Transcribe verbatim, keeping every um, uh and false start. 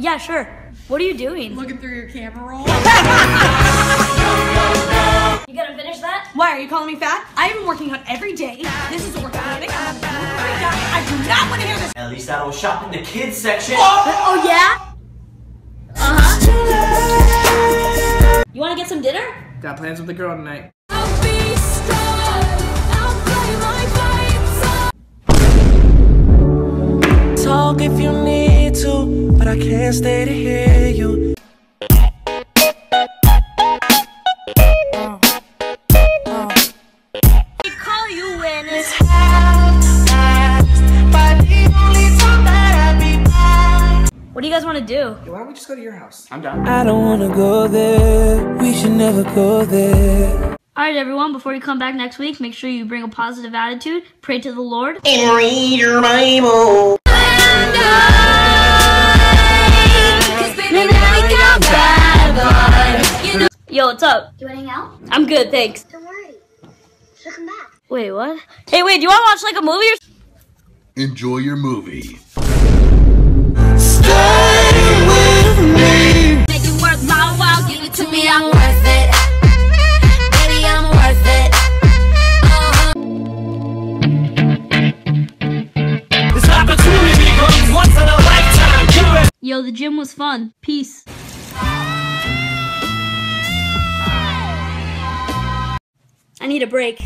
Yeah, sure. What are you doing? Looking through your camera roll. You gonna finish that? Why, are you calling me fat? I have been working out every day. This is organic. I'm a freak out. I do not want to hear this. At least I don't shop in the kids section. Oh, oh yeah? Uh-huh. You wanna get some dinner? Got plans with the girl tonight. I'll be strong. I'll play my fights. Talk if you need to, but I can't stay to hear you. What do you guys want to do? Why don't we just go to your house? I'm down. I don't want to go there. We should never go there. Alright everyone, before you come back next week, make sure you bring a positive attitude, pray to the Lord, and read your Bible. Yo, what's up? Do you want to hang out? I'm good, thanks. Don't worry. She'll come back. Wait, what? Hey, wait, do you want to watch like a movie or... Enjoy your movie. Yo, the gym was fun. Peace. I need a break.